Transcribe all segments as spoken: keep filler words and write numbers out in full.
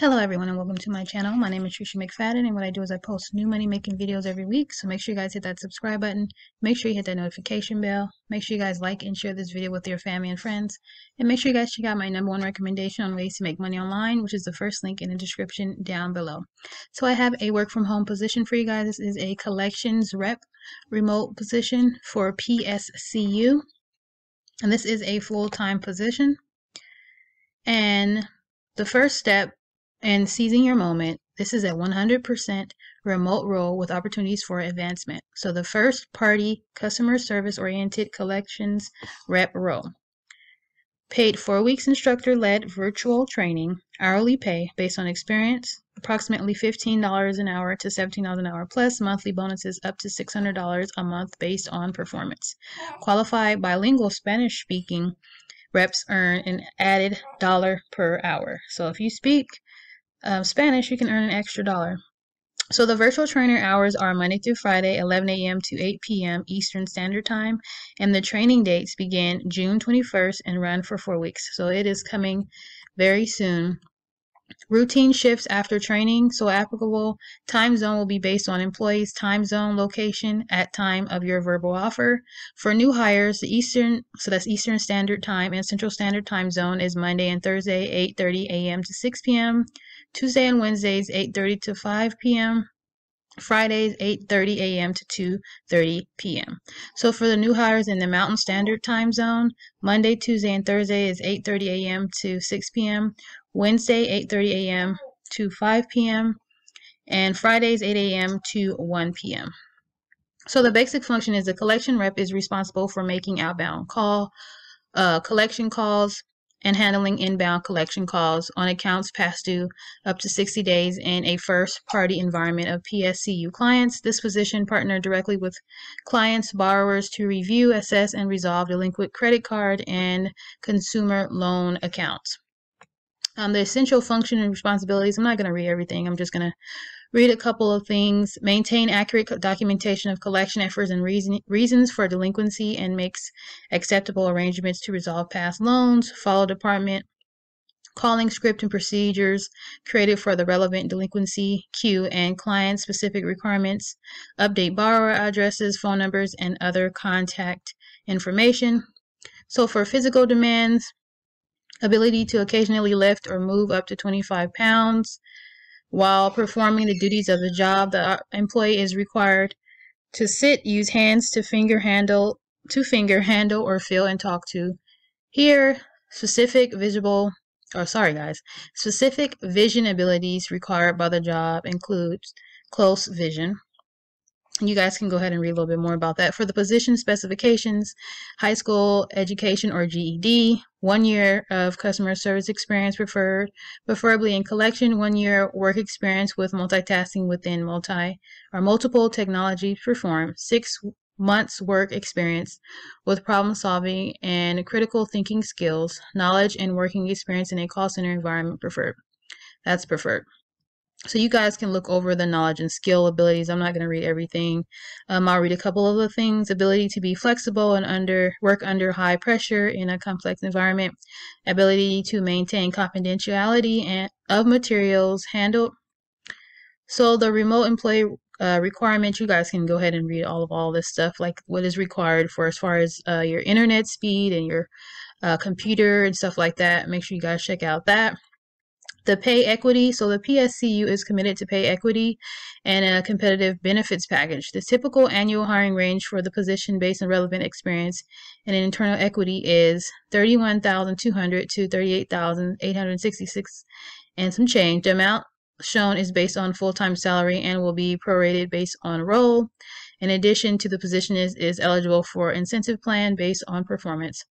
Hello everyone and welcome to my channel. My name is Trisha McFadden and what I do is I post new money making videos every week, so make sure you guys hit that subscribe button, make sure you hit that notification bell, make sure you guys like and share this video with your family and friends, and make sure you guys check out my number one recommendation on ways to make money online, which is the first link in the description down below. So I have a work from home position for you guys. This is a collections rep remote position for P S C U, and this is a full-time position. And the first step in seizing your moment, this is a one hundred percent remote role with opportunities for advancement. So the first party customer service oriented collections rep role. Paid four weeks instructor led virtual training, hourly pay based on experience, approximately fifteen dollars an hour to seventeen dollars an hour plus monthly bonuses up to six hundred dollars a month based on performance. Qualified bilingual Spanish speaking reps earn an added dollar per hour. So if you speak Um, Spanish, you can earn an extra dollar. So the virtual trainer hours are Monday through Friday, eleven A M to eight P M Eastern Standard Time, and the training dates begin June twenty-first and run for four weeks. So it is coming very soon. Routine shifts after training, so applicable time zone will be based on employees' time zone location at time of your verbal offer. For new hires, the Eastern, so that's Eastern Standard Time and Central Standard Time zone is Monday and Thursday, eight thirty A M to six P M Tuesday and Wednesdays, eight thirty to five P M Fridays, eight thirty A M to two thirty P M So for the new hires in the Mountain Standard Time zone, Monday, Tuesday, and Thursday is eight thirty A M to six P M Wednesday, eight thirty A M to five P M and Fridays, eight A M to one P M So the basic function is the collection rep is responsible for making outbound call, uh, collection calls, and handling inbound collection calls on accounts past due up to sixty days in a first-party environment of P S C U clients. This position partnered directly with clients, borrowers to review, assess, and resolve delinquent credit card and consumer loan accounts. Um, the essential function and responsibilities, I'm not going to read everything, I'm just going to read a couple of things. Maintain accurate documentation of collection efforts and reason, reasons for delinquency and makes acceptable arrangements to resolve past loans. Follow department calling script and procedures created for the relevant delinquency, queue, and client-specific requirements. Update borrower addresses, phone numbers, and other contact information. So for physical demands, ability to occasionally lift or move up to twenty-five pounds. While performing the duties of the job, the employee is required to sit, use hands to finger handle, to finger handle or feel and talk to. Here, specific visible, or sorry guys, specific vision abilities required by the job includes close vision. You guys can go ahead and read a little bit more about that. For the position specifications, high school education or G E D, one year of customer service experience preferred, preferably in collection, one year work experience with multitasking within multi or multiple technologies performed, six months work experience with problem solving and critical thinking skills, knowledge and working experience in a call center environment preferred. That's preferred. So you guys can look over the knowledge and skill abilities. I'm not going to read everything. Um, I'll read a couple of the things. Ability to be flexible and under work under high pressure in a complex environment. Ability to maintain confidentiality and of materials handled. So the remote employee uh, requirements, you guys can go ahead and read all of all this stuff, like what is required for as far as uh, your internet speed and your uh, computer and stuff like that. Make sure you guys check out that. The pay equity, so the P S C U is committed to pay equity and a competitive benefits package. The typical annual hiring range for the position based on relevant experience and internal equity is thirty-one thousand two hundred dollars to thirty-eight thousand eight hundred sixty-six dollars and some change. The amount shown is based on full-time salary and will be prorated based on role. In addition to the position is, is eligible for incentive plan based on performance.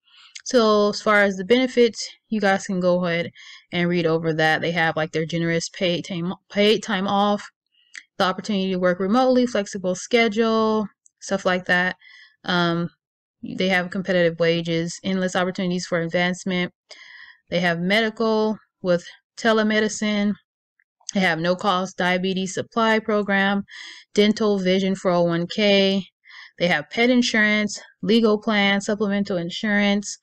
So as far as the benefits, you guys can go ahead and read over that. They have like their generous paid time, paid time off, the opportunity to work remotely, flexible schedule, stuff like that. Um, they have competitive wages, endless opportunities for advancement. They have medical with telemedicine. They have no-cost diabetes supply program, dental, vision, four oh one K. They have pet insurance, legal plan, supplemental insurance,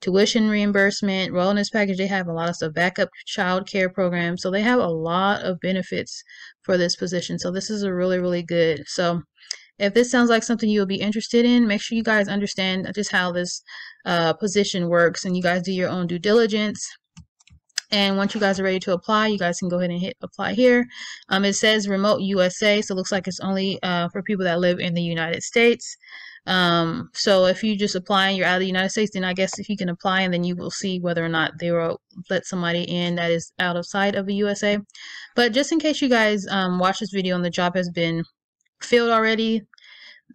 tuition reimbursement, wellness package. They have a lot of stuff, backup child care programs. So they have a lot of benefits for this position. So this is a really, really good. So if this sounds like something you'll be interested in, make sure you guys understand just how this uh, position works, and you guys do your own due diligence. And once you guys are ready to apply, you guys can go ahead and hit apply here. Um, it says remote U S A, so it looks like it's only uh, for people that live in the United States. Um, so if you just apply and you're out of the United States, then I guess if you can apply, and then you will see whether or not they will let somebody in that is out of sight of the U S A. But just in case you guys um, watch this video and the job has been filled already,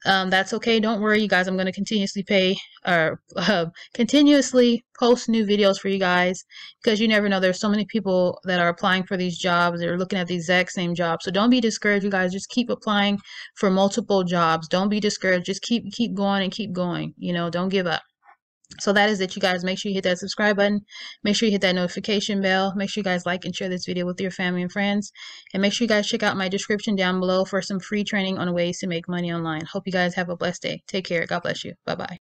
um, that's okay. Don't worry, you guys. I'm going to continuously pay or uh, continuously post new videos for you guys, because you never know. There's so many people that are applying for these jobs. They're looking at the exact same job. So don't be discouraged, you guys. Just keep applying for multiple jobs. Don't be discouraged. Just keep, keep going and keep going. You know, don't give up. So that is it, you guys. Make sure you hit that subscribe button. Make sure you hit that notification bell. Make sure you guys like and share this video with your family and friends. And make sure you guys check out my description down below for some free training on ways to make money online. Hope you guys have a blessed day. Take care. God bless you. Bye-bye.